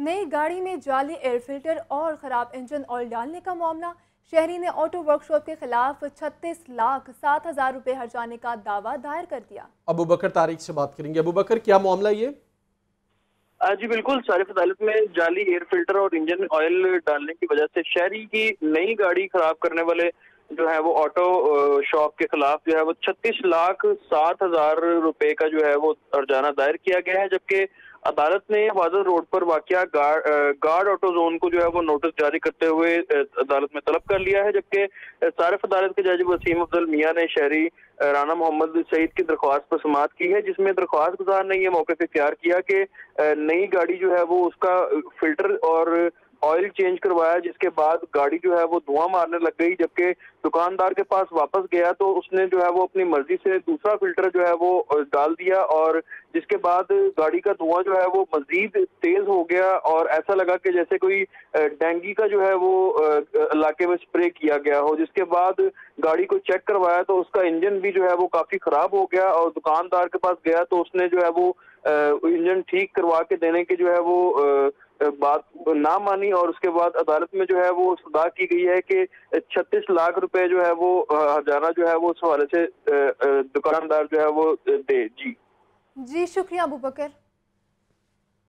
नई गाड़ी में जाली एयर फिल्टर और ख़राब इंजन ऑयल डालने का मामला। शहरी ने ऑटो वर्कशॉप के खिलाफ 36,07,000 रुपए हर्जाने का दावा दायर कर दिया। अबूबकर तारिक से बात करेंगे। अबूबकर, क्या मामला ये? जी बिल्कुल, सारिफ अदालत में जाली एयर फिल्टर और इंजन ऑयल डालने की वजह से शहरी की नई गाड़ी खराब करने वाले जो है वो ऑटो शॉप के खिलाफ जो है वो 36,07,000 रुपए का जो है वो हर्जाना दायर किया गया है, जबकि अदालत ने वाजर रोड पर वाकिया गार्ड ऑटो जोन को जो है वो नोटिस जारी करते हुए अदालत में तलब कर लिया है, जबकि सारिफ अदालत के जज वसीम अब्दुल मियां ने शहरी राना मोहम्मद सईद की दरख्वास्त पर समाअत की है, जिसमें दरख्वास्त गुजार ने ये मौके से तैयार किया कि नई गाड़ी जो है वो उसका फिल्टर और ऑयल चेंज करवाया, जिसके बाद गाड़ी जो है वो धुआं मारने लग गई। जबकि दुकानदार के पास वापस गया तो उसने जो है वो अपनी मर्जी से दूसरा फिल्टर जो है वो डाल दिया, और जिसके बाद गाड़ी का धुआं जो है वो मजीद तेज हो गया और ऐसा लगा कि जैसे कोई डेंगू का जो है वो इलाके में स्प्रे किया गया हो। जिसके बाद गाड़ी को चेक करवाया तो उसका इंजन भी जो है वो काफी खराब हो गया, और दुकानदार के पास गया तो उसने जो है वो इंजन ठीक करवा के देने की जो है वो बात ना मानी, और उसके बाद अदालत में जो है वो सजा की गई है कि 36 लाख रुपए जो है वो हर्जाना जो है वो उस हवाले से दुकानदार जो है वो दे। जी शुक्रिया अबूबकर।